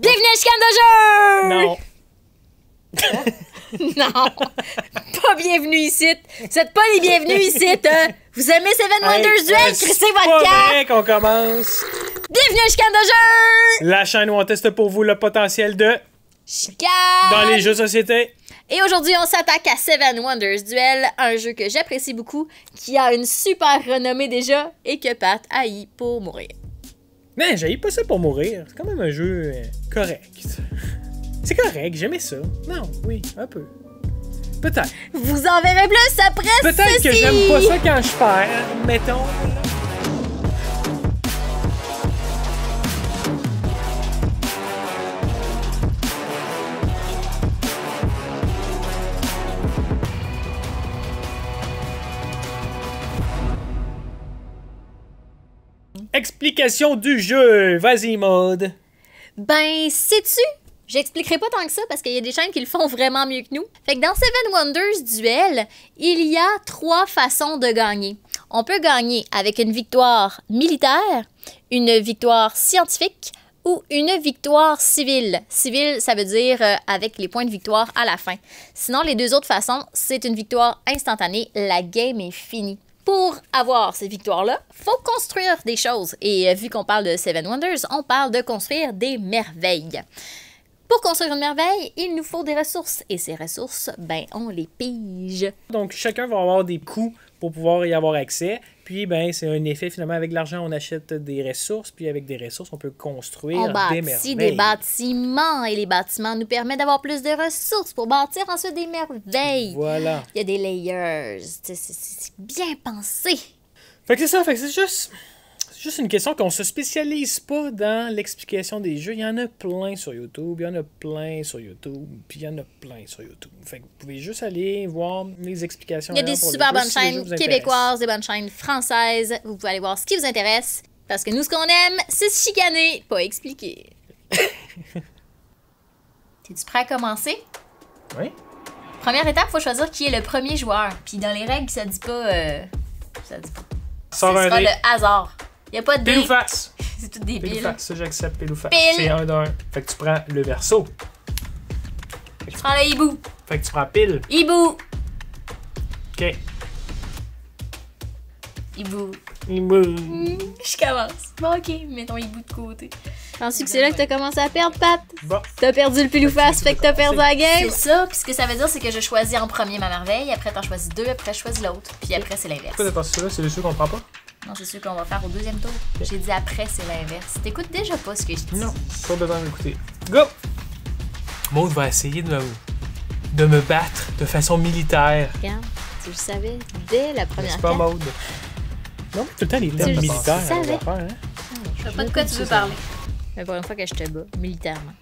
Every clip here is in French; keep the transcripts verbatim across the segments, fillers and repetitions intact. Bienvenue à Chicanes de jeux! Non. Non. Pas bienvenue ici. Vous êtes pas les bienvenus ici. Hein? Vous aimez seven Wonders Duel? Crissez votre carte! C'est qu'on commence. Bienvenue à Chicanes de jeux! La chaîne où on teste pour vous le potentiel de... Chicane! Dans les jeux société. Et aujourd'hui, on s'attaque à seven Wonders Duel, un jeu que j'apprécie beaucoup, qui a une super renommée déjà, et que Pat haït pour mourir. Mais j'haïs pas ça pour mourir. C'est quand même un jeu correct. C'est correct, j'aimais ça. Non, oui, un peu. Peut-être. Vous en verrez plus après ceci! Peut-être que j'aime pas ça quand je perds, mettons. Explication du jeu. Vas-y, Maud. Ben, sais-tu? J'expliquerai pas tant que ça parce qu'il y a des chaînes qui le font vraiment mieux que nous. Fait que dans seven Wonders Duel, il y a trois façons de gagner. On peut gagner avec une victoire militaire, une victoire scientifique ou une victoire civile. Civile, ça veut dire avec les points de victoire à la fin. Sinon, les deux autres façons, c'est une victoire instantanée. La game est finie. Pour avoir ces victoires-là, il faut construire des choses. Et vu qu'on parle de seven Wonders, on parle de construire des merveilles. Pour construire une merveille, il nous faut des ressources. Et ces ressources, ben, on les pige. Donc, chacun va avoir des coûts pour pouvoir y avoir accès. Puis, ben, c'est un effet, finalement, avec l'argent, on achète des ressources. Puis, avec des ressources, on peut construire on bâtit des merveilles. des bâtiments. Et les bâtiments nous permettent d'avoir plus de ressources pour bâtir ensuite des merveilles. Voilà. Il y a des layers. C'est bien pensé. Fait que c'est ça. Fait que c'est juste... Juste une question qu'on se spécialise pas dans l'explication des jeux. Il y en a plein sur YouTube, il y en a plein sur YouTube, puis il y en a plein sur YouTube. Fait que vous pouvez juste aller voir les explications. Il y a des super bonnes chaînes québécoises, des bonnes chaînes françaises. Vous pouvez aller voir ce qui vous intéresse. Parce que nous, ce qu'on aime, c'est se chicaner, pas expliquer. T'es-tu prêt à commencer? Oui. Première étape, il faut choisir qui est le premier joueur. Puis dans les règles, ça dit pas... Euh, ça dit pas. Ça sera le hasard. Y'a pas de dé. Pile ou face. C'est tout débile. Pile ou face, ça j'accepte. Pile ou face. C'est un d'un. Fait que tu prends le verso. Je prends le hibou. Fait que tu prends pile. Hibou. Ok. Hibou. Hibou. Mmh, je commence. Bon, ok, mets ton hibou de côté. Penses-tu que c'est là que t'as commencé à perdre, Pat? Bon. T'as perdu le pile ou face, fait que t'as perdu la game. C'est ça, puis ce que ça veut dire, c'est que je choisis en premier ma merveille, après t'en choisis deux, après je choisis l'autre, puis après c'est l'inverse. Pourquoi t'as pas ça là? C'est le jeu qu'on prend pas? Non, c'est sûr qu'on va faire au deuxième tour. J'ai dit après, c'est l'inverse. T'écoutes déjà pas ce que je dis. Non, pas besoin d'écouter. Go! Maud va essayer de me, de me battre de façon militaire. Regarde, tu le savais dès la première fois. C'est pas Maud. Non, tout le temps, les termes militaires. Je savais. Hein? Non, je sais pas de quoi tu veux parler. Mais pour une fois que je te bats, militairement.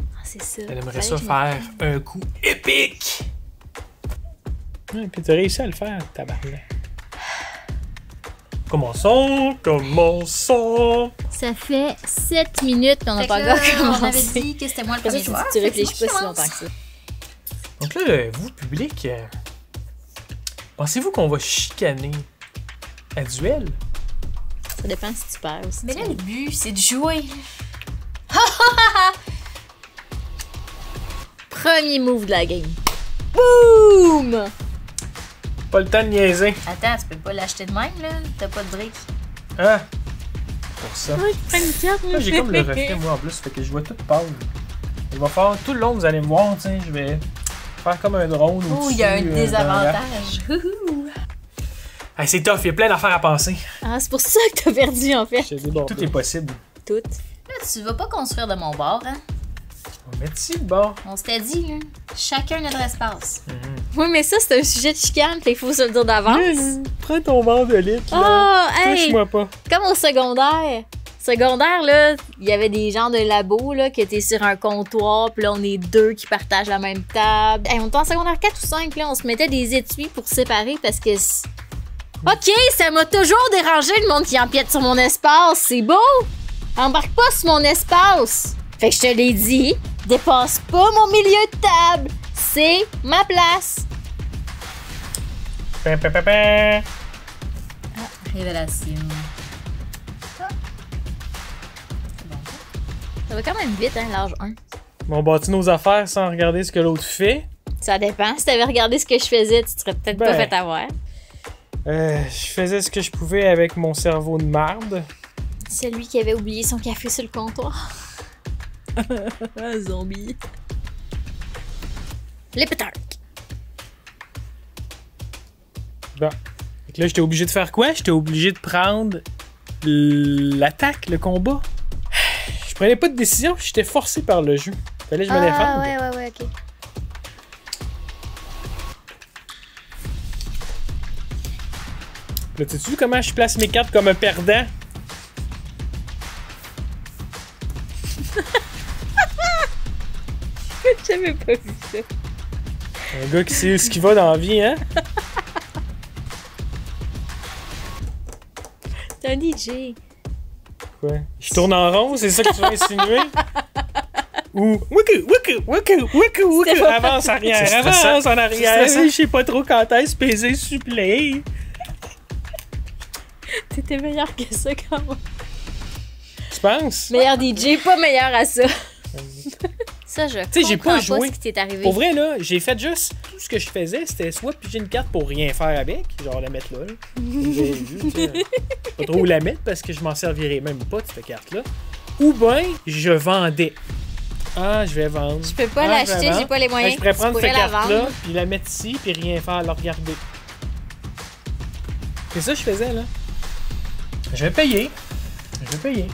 Ah, c'est ça. Elle aimerait ça faire un coup épique. Ouais, puis t'as réussi à le faire, tabarnak. Commençons, commençons! Ça fait sept minutes qu'on n'a pas encore commencé. On avait dit que c'était moi le premier joueur. Tu réfléchis pas si longtemps que ça. Donc là, vous, public, pensez-vous qu'on va chicaner à duel? Ça dépend si tu perds aussi. Mais là, le but, c'est de jouer. Premier move de la game. Boum! Pas le temps de niaiser. Attends, tu peux pas l'acheter de même, là? T'as pas de briques. Ah! Pour ça. Ouais, je prends une carte, là. J'ai comme le reflet, moi, en plus. Fait que je vois tout pâle. Il va falloir... Tout le long, vous allez me voir, tu sais. Je vais faire comme un drone. Oh, il y a un euh, désavantage. Hey, c'est tough. Il y a plein d'affaires à penser. Ah, c'est pour ça que t'as perdu, en fait. Bon, tout est possible. Tout. Là, tu vas pas construire de mon bord, hein? On met ici le bord. On s'était dit, hein? Chacun notre espace. Mm-hmm. Oui, mais ça, c'est un sujet de chicane, fait qu'il faut se le dire d'avance. Mmh, prends ton bord de lit, là. Oh, hey, touche-moi pas. Comme au secondaire. Secondaire, là, il y avait des gens de labo, là, qui étaient sur un comptoir, puis là, on est deux qui partagent la même table. Hey, on était en secondaire quatre ou cinq, là, on se mettait des étuis pour séparer parce que... OK, ça m'a toujours dérangé, le monde qui empiète sur mon espace. C'est beau! Embarque pas sur mon espace! Fait que je te l'ai dit, dépasse pas mon milieu de table! C'est ma place! Pa, pa, pa, pa. Ah, révélation. Ah. C'est bon. Ça va quand même vite, hein, l'âge un. On bâtit nos affaires sans regarder ce que l'autre fait. Ça dépend. Si t'avais regardé ce que je faisais, tu serais peut-être ben, pas fait avoir. Euh, je faisais ce que je pouvais avec mon cerveau de marde. Celui qui avait oublié son café sur le comptoir. Zombie. Les pétards. Bon. Fait que là, j'étais obligé de faire quoi? J'étais obligé de prendre l'attaque, le combat. Je prenais pas de décision, j'étais forcé par le jeu. Fallait que je me défende. Ah ouais, ouais, ouais, ok. Là, tu sais-tu comment je place mes cartes comme un perdant? J'avais pas vu ça. Un gars qui sait ce qu'il va dans la vie, hein? T'es un D J. Quoi? Je tourne en rond, c'est ça que tu veux insinuer? Ou woukou, woukou, woukou, woukou, woukou, avance arrière, avance en arrière. Je sais pas trop quand est-ce, paiser, supplé. T'étais meilleur que ça quand même. Tu penses? Meilleur D J, pas meilleur à ça. Ça, je tu sais, j'ai pas joué. Ce qui t'est arrivé. Pour vrai, là, j'ai fait juste tout ce que je faisais, c'était soit piger une carte pour rien faire avec, genre la mettre là. là. vu, pas trop où la mettre parce que je m'en servirais même pas de cette carte-là. Ou bien, je vendais. Ah, je vais vendre. Je peux pas ah, l'acheter, j'ai pas les moyens. Ben, je pourrais prendre pourrais cette carte-là, puis la mettre ici, puis rien faire, la regarder. C'est ça que je faisais, là. Je vais payer. Je vais payer.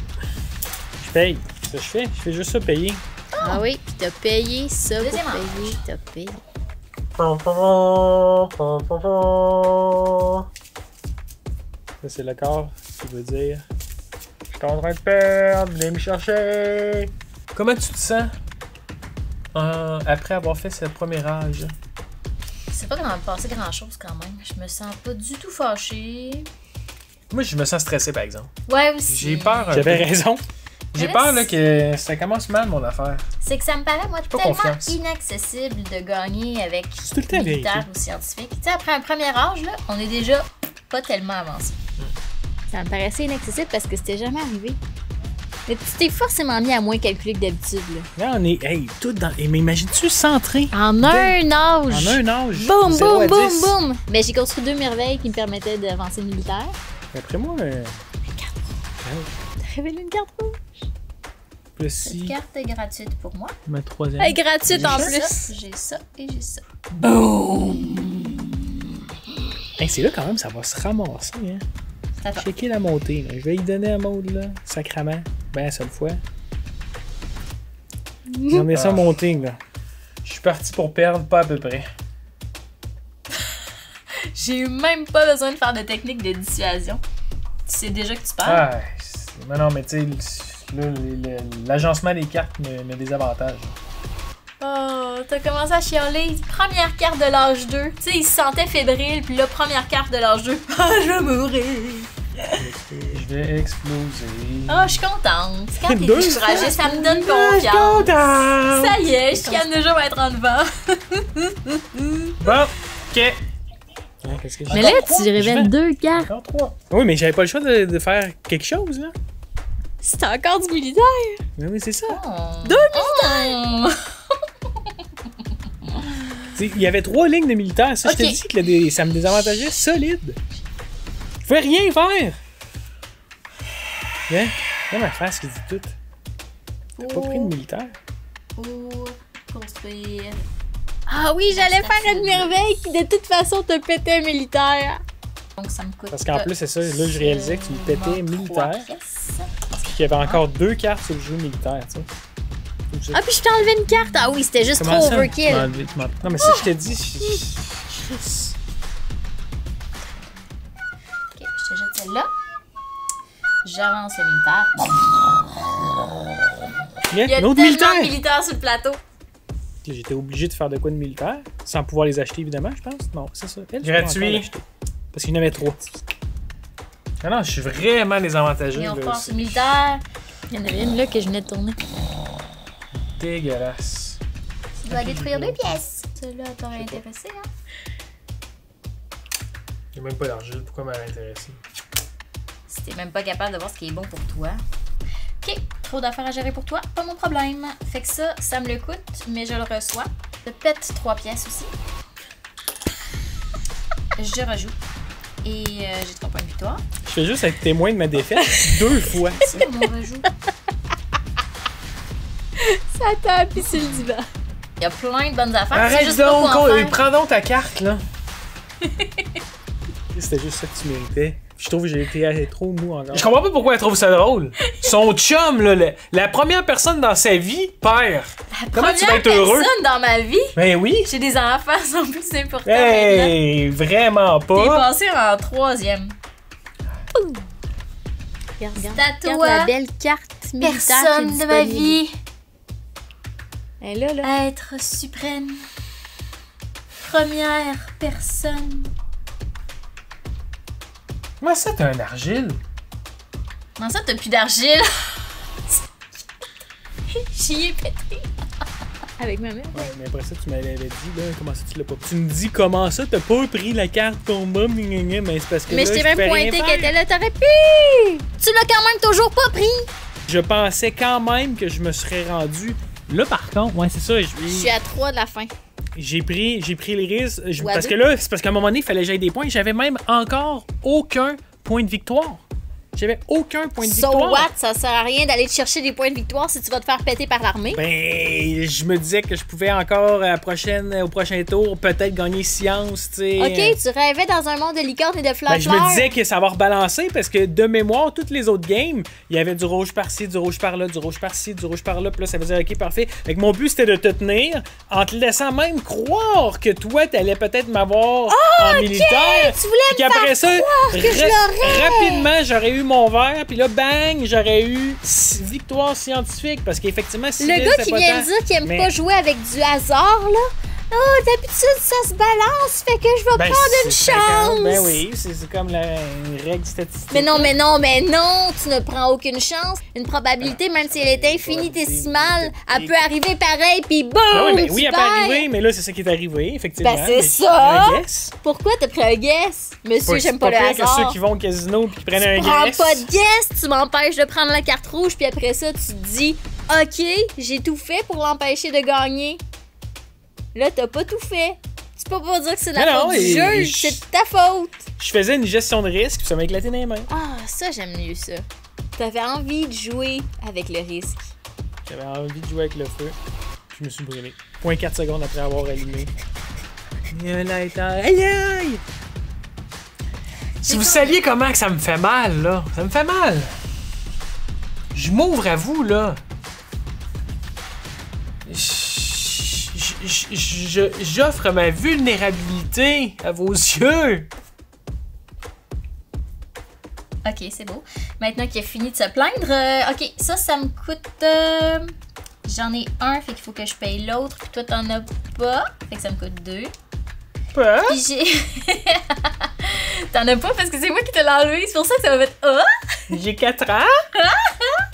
Je paye. C'est ce que je fais. Je fais juste ça payer. Ah oui, pis t'as payé ça pour payer, t'as payé. Ça c'est le corps qui veut dire je suis en train de perdre, venez me chercher. Comment tu te sens euh, après avoir fait ce premier âge? C'est pas grand passé grand chose quand même. Je me sens pas du tout fâchée. Moi je me sens stressée par exemple. Ouais aussi. J'ai peur. J'avais raison. J'ai peur là, que ça commence mal mon affaire. C'est que ça me paraît moi tellement confiance. Inaccessible de gagner avec militaire ou scientifique. Tu sais, après un premier âge, là, on est déjà pas tellement avancé. Hmm. Ça me paraissait inaccessible parce que c'était jamais arrivé. Mais tu t'es forcément mis à moins calculer que d'habitude. Là. là, on est hey, tout dans. Mais imagines-tu centré? En un âge! En un âge! Boum, boum, boum, boum! Mais j'ai construit deux merveilles qui me permettaient d'avancer militaire. Après moi, euh... une carte rouge. T'as révélé une carte rouge? Cette carte est gratuite pour moi. Ma troisième. Elle est gratuite en plus. J'ai ça et j'ai ça. Boum! Hey, c'est là quand même, ça va se ramasser. Hein. Checker la montée. Là. Je vais y donner à Maud, là. Sacrament. Ben, la seule fois. J'en ai ça monté, là. Je suis parti pour perdre, pas à peu près. J'ai eu même pas besoin de faire de technique de dissuasion. Tu sais déjà que tu perds. Ah, mais non, mais tu sais. L'agencement des cartes me, me désavantage. Oh, t'as commencé à chialer. Première carte de l'âge deux. Tu sais, il se sentait fébrile, puis là, première carte de l'âge deux. Ah, oh, je mourrai. Je vais exploser. Oh, je suis contente. Quand t'es découragée, ça me donne confiance. Je suis contente. Ça y est, je calme déjà à être en devant. Bon, ok. Ah, que mais là, trois, tu révèles deux cartes. Encore trois. Oui, mais j'avais pas le choix de, de faire quelque chose, là. C'était encore du militaire! Mais oui, c'est ça! Oh. Deux militaires! Oh. Il y avait trois lignes de militaires, ça okay. Je te dis que ça me désavantageait solide! Je pouvais rien faire! Viens, viens ma face qui dit tout! T'as oh. Pas pris de militaire? Pour construire... Ah oui, j'allais faire une merveille qui de toute façon te pétait un militaire! Donc ça me coûte... Parce qu'en plus, c'est ça, là je réalisais que tu me pétais militaire. Il y avait encore ah. deux cartes sur le jeu militaire, tu sais. Ah, puis je t'ai enlevé une carte! Ah oui, c'était juste trop overkill! Non, mais si oh. je t'ai dit... Je... Ok, je te jette celle-là. J'avance le militaire. Yeah, il y a tellement militaire. de militaires sur le plateau. J'étais obligé de faire de quoi de militaire? Sans pouvoir les acheter, évidemment, je pense. Non, c'est ça. Elle, gratuit! Parce qu'il y en avait trois. Ah non, je suis vraiment désavantageux. Et on passe au militaire. Il y en avait une là que je venais de tourner. Dégueulasse. Tu dois détruire deux pièces. Celle-là t'aurait intéressé, hein? J'ai même pas d'argile, pourquoi m'aurait intéressé? Si t'es même pas capable de voir ce qui est bon pour toi. Ok, trop d'affaires à gérer pour toi, pas mon problème. Fait que ça, ça me le coûte, mais je le reçois. Je pète trois pièces aussi. Je rejoue. Et euh, j'ai trois points de victoire. Je fais juste être témoin de ma défaite deux fois. C'est ça, mon rejoue. Ça tape ici le divan. Il y a plein de bonnes affaires. Arrête juste donc, pas quoi en faire. Prends donc ta carte, là. C'était juste ça que tu méritais. Je trouve que j'ai été trop mou encore. Je comprends pas pourquoi elle trouve ça drôle. Son chum, là, la, la première personne dans sa vie perd. La Comment première tu vas être heureux? Personne dans ma vie? Ben oui. J'ai des enfants, sont plus importants. Hey, vraiment pas. T'es passé en troisième. Ouh. Regarde, regarde, regarde la belle carte militaire. Personne de ma vie. Elle est là, là. Être suprême. Première personne. Comment ça, t'as un argile? Comment ça, t'as plus d'argile? J'y ai pété. Avec ma mère. Ouais, mais après ça, tu m'avais dit, là, comment ça, tu l'as pas. Tu me dis, comment ça, t'as pas pris la carte combat, mais c'est parce que. Mais là, je t'ai même pointé qu'elle était là, t'aurais pu! Tu l'as quand même toujours pas pris! Je pensais quand même que je me serais rendu. Là, par contre, ouais, c'est ça. Je suis à trois de la fin. J'ai pris, j'ai pris les risques. Je, parce que là, c'est parce qu'à un moment donné, il fallait que j'aille des points. J'avais même encore aucun point de victoire. J'avais aucun point de so victoire. So what? Ça sert à rien d'aller te chercher des points de victoire si tu vas te faire péter par l'armée. Ben, je me disais que je pouvais encore à la prochaine, au prochain tour peut-être gagner science, tu sais. Ok, tu rêvais dans un monde de licorne et de fleurs. Ben, je me disais que ça va rebalancer parce que de mémoire, toutes les autres games, il y avait du rouge par-ci, du rouge par-là, du rouge par-ci, du rouge par-là. Puis là, ça veut dire ok, parfait. Fait que mon but, c'était de te tenir en te laissant même croire que toi, t'allais peut-être m'avoir oh, en okay! militaire. Tu voulais puis me faire ça, croire que je l'aurais. Rapidement, j'aurais eu mon verre, puis là, bang, j'aurais eu victoire scientifique, parce qu'effectivement, si le gars qui vient de dire qu'il aime mais... pas jouer avec du hasard, là, oh, d'habitude, ça se balance, fait que je vais ben, prendre une chance. Ben oui, c'est comme la une règle statistique. Mais non, mais non, mais non, tu ne prends aucune chance. Une probabilité, même si elle est infinitésimale, elle peut arriver pareil, puis boum, ben oui, mais, oui, elle peut arriver, mais là, c'est ça qui est arrivé, effectivement. Ben c'est ça. Un guess. Pourquoi t'as pris un guess? Monsieur, j'aime pas, pas le hasard. Que ceux qui vont au casino puis qui prennent un guess. Tu prends pas de guess, tu m'empêches de prendre la carte rouge, puis après ça, tu te dis, ok, j'ai tout fait pour l'empêcher de gagner. Là, t'as pas tout fait. Tu peux pas dire que c'est la non, faute non, du juge, je... c'est ta faute. Je faisais une gestion de risque, puis ça m'a éclaté dans les mains. Ah, ça, j'aime mieux ça. T'avais envie de jouer avec le risque. J'avais envie de jouer avec le feu. Je me suis brûlé. zéro point quatre secondes après avoir allumé. Aïe aïe! Si vous saviez comment que ça me fait mal, là. Ça me fait mal. Je m'ouvre à vous, là. Je... J'offre ma vulnérabilité à vos yeux. Ok, c'est beau. Maintenant qu'il a fini de se plaindre, euh, ok, ça, ça me coûte... Euh, j'en ai un, fait qu'il faut que je paye l'autre, puis toi, t'en as pas, fait que ça me coûte deux. Pas? J'ai... t'en as pas parce que c'est moi qui te l'ai enlevé, c'est pour ça que ça va mettre ah! J'ai quatre ans.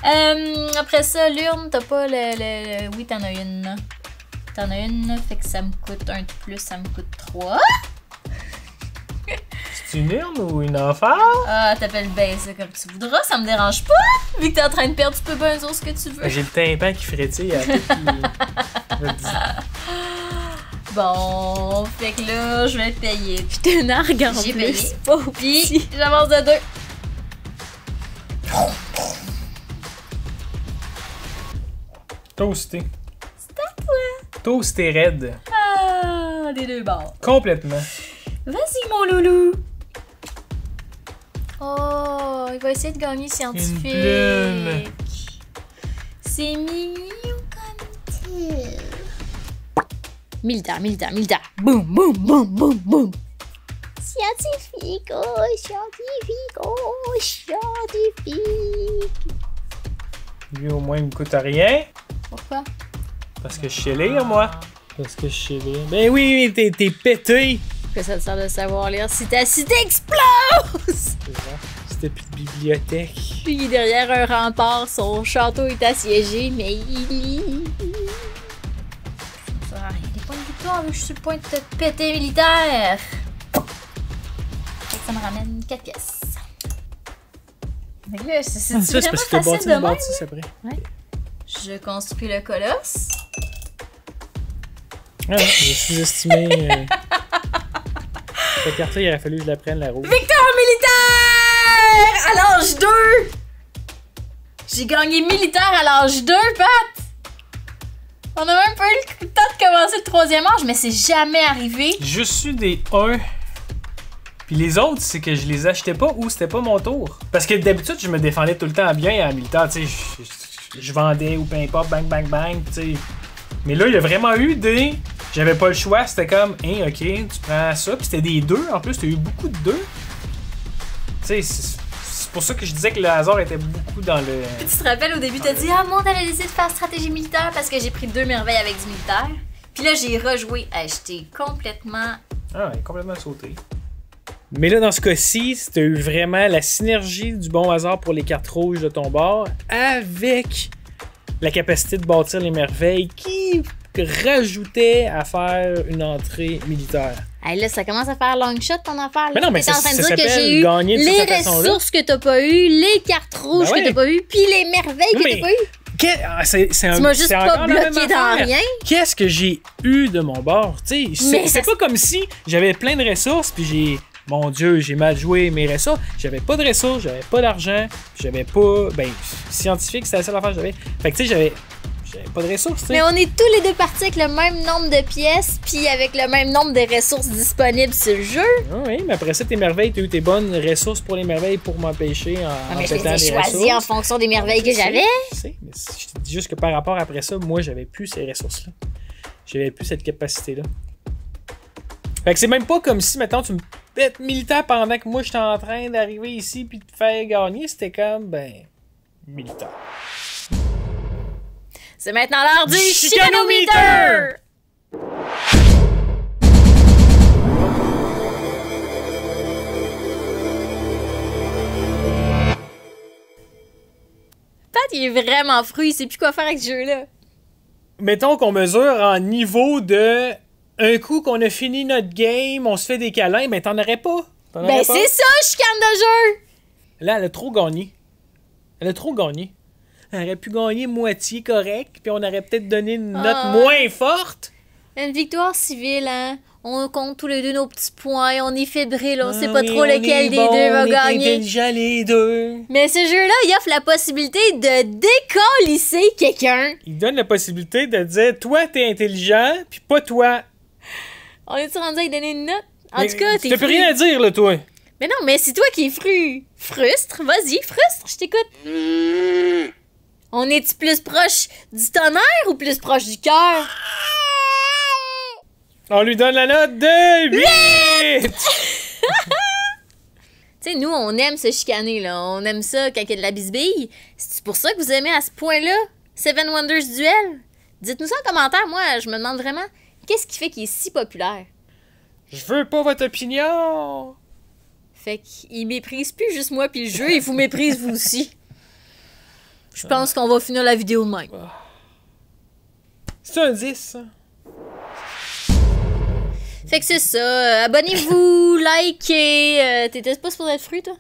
euh, après ça, l'urne, t'as pas le... le, le... Oui, t'en as une. T'en as une, fait que ça me coûte un de plus, ça me coûte trois. C'est une urne ou une affaire? Ah, t'appelles baiser comme tu voudras, ça me dérange pas. Vu que t'es en train de perdre, tu peux bien dire ce que tu veux. J'ai le tympan qui frétille à tout qui... Bon, fait que là, je vais payer. Puis t'es une argue en plus. Payé. Pas au pire. J'avance de deux. Toasté. Toasté raide. Ah, des deux bords. Complètement. Vas-y, mon loulou. Oh, il va essayer de gagner scientifique. C'est mignon comme tir. Militaire, militaire, militaire. Boum, boum, boum, boum, boum. Scientifique, oh, scientifique, oh, scientifique. Lui, au moins, il me coûte rien. Pourquoi? Parce que je sais lire, moi. Parce que je sais lire. Ben oui, mais t'es pété. Que ça te sert de savoir lire si ta cité explose? C'était plus de bibliothèque. Puis derrière un rempart, son château est assiégé, mais il lit. Ça sert à rien. Des points de victoire, je suis sur le point de te péter militaire. Ça me ramène quatre pièces. C'est ça, c'est parce que t'as bâti une bâtisse après. Ouais. Je construis le colosse. Ah, j'ai sous-estimé. Euh... Cette carte-là, il aurait fallu que je la prenne, la rouge. Victoire militaire à l'âge deux! J'ai gagné militaire à l'âge deux, Pat! On a même pas eu le temps de commencer le troisième âge, mais c'est jamais arrivé. Je suis des un. Puis les autres, c'est que je les achetais pas ou c'était pas mon tour. Parce que d'habitude, je me défendais tout le temps bien à militaire. Tu sais, je, je, je vendais ou peu importe, bang, bang, bang. Tu sais. Mais là, il y a vraiment eu des. J'avais pas le choix, c'était comme, hein, ok, tu prends ça. Puis c'était des deux, en plus, t'as eu beaucoup de deux. Tu sais, c'est pour ça que je disais que le hasard était beaucoup dans le. Puis tu te rappelles, au début, t'as dit, ah, moi, t'avais décidé de faire stratégie militaire parce que j'ai pris deux merveilles avec du militaire. Puis là, j'ai rejoué, acheté complètement. Ah, ouais, complètement sauté. Mais là, dans ce cas-ci, t'as eu vraiment la synergie du bon hasard pour les cartes rouges de ton bord avec la capacité de bâtir les merveilles qui. Que rajoutait à faire une entrée militaire. Hey, là, ça commence à faire long shot ton affaire. Là. Mais non, mais t'es en train de dire que j'ai eu les ressources que t'as pas eues, les cartes rouges ben ouais. que t'as pas eues, puis les merveilles non, que t'as pas eues. Que... Ah, c'est, c'est un... Tu m'as juste pas bloqué dans rien. Qu'est-ce que j'ai eu de mon bord? C'est ça... pas comme si j'avais plein de ressources, puis j'ai... Mon Dieu, j'ai mal joué mes ressources. J'avais pas de ressources, j'avais pas d'argent, j'avais pas... Ben, scientifique, c'était la seule affaire que j'avais. Fait que tu sais, j'avais... J'avais pas de ressources, tu sais. Mais on est tous les deux partis avec le même nombre de pièces, puis avec le même nombre de ressources disponibles sur le jeu. Ah oui, mais après ça, tes merveilles, t'as eu tes bonnes ressources pour les merveilles pour m'empêcher en, ah, mais en pétant les ressources. Je les ai choisies en fonction des merveilles que j'avais. Je sais, mais je te dis juste que par rapport après ça, moi, j'avais plus ces ressources-là. J'avais plus cette capacité-là. Fait que c'est même pas comme si, maintenant tu me pètes militaire pendant que moi, j'étais en train d'arriver ici puis de te faire gagner. C'était comme, ben, militaire. C'est maintenant l'heure du chicanomètre! Pat, il est vraiment fruit, il sait plus quoi faire avec ce jeu-là. Mettons qu'on mesure en niveau de... Un coup qu'on a fini notre game, on se fait des câlins, mais t'en aurais pas. T'en ben c'est ça, chicane de jeu! Là, elle a trop gagné. Elle a trop gagné. On aurait pu gagner moitié correct, puis on aurait peut-être donné une note ah, moins forte. Une victoire civile, hein? On compte tous les deux nos petits points, on est fébrile, on ah, sait pas oui, trop lequel des bon, deux va on gagner. On est intelligents les deux. Mais ce jeu-là, il offre la possibilité de décollisser quelqu'un. Il donne la possibilité de dire, toi, t'es intelligent, puis pas toi. On est-tu rendu à lui donner une note? En mais, tout cas, t'es. T'as plus rien à dire, là, toi. Mais non, mais c'est toi qui es fru. Frustre, vas-y, frustre, je t'écoute. Mmh. On est-tu plus proche du tonnerre ou plus proche du cœur? On lui donne la note de huit! Tu sais, nous, on aime se chicaner, là. On aime ça quand il y a de la bisbille. C'est pour ça que vous aimez à ce point-là sept Wonders Duel? Dites-nous ça en commentaire, moi, je me demande vraiment qu'est-ce qui fait qu'il est si populaire? Je veux pas votre opinion! Fait qu'il méprise plus juste moi puis le jeu, il vous méprise vous aussi. Je pense qu'on va finir la vidéo de même. C'est un dix, ça. Fait que c'est ça. Abonnez-vous, likez. Euh, T'étais pas supposé être fruit, toi?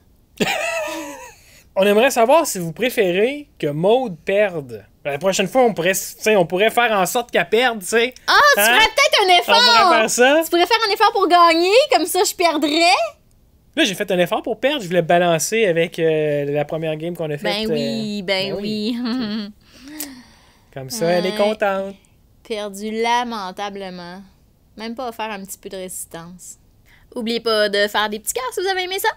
On aimerait savoir si vous préférez que Maude perde. La prochaine fois, on pourrait, on pourrait faire en sorte qu'elle perde, tu sais. Ah, oh, tu hein? ferais peut-être un effort! On pourrait faire ça. Tu pourrais faire un effort pour gagner, comme ça je perdrais. Là, j'ai fait un effort pour perdre. Je voulais balancer avec euh, la première game qu'on a faite. Ben oui, ben, euh, ben oui. oui. Comme ça, euh, elle est contente. Perdu lamentablement. Même pas faire un petit peu de résistance. N'oubliez pas de faire des petits cœurs si vous avez aimé ça.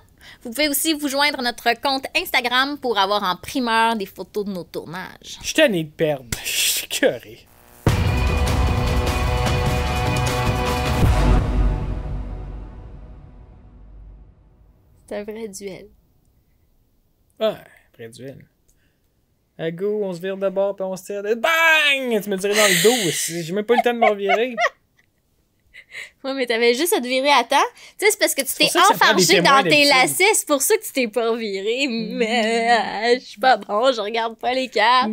Vous pouvez aussi vous joindre à notre compte Instagram pour avoir en primeur des photos de nos tournages. Je suis tanné de perdre. Je suis curé. C'est un vrai duel. Ah, un vrai duel. À go, on se vire de bord puis on se tire de... Bang! Tu me tirais dans le dos. J'ai même pas eu le temps de m'en virer. Ouais, mais t'avais juste à te virer à temps. Tu sais, c'est parce que tu t'es enfargé dans tes lacets. C'est pour ça que tu t'es pas viré. Mais je suis pas bon, je regarde pas les cartes.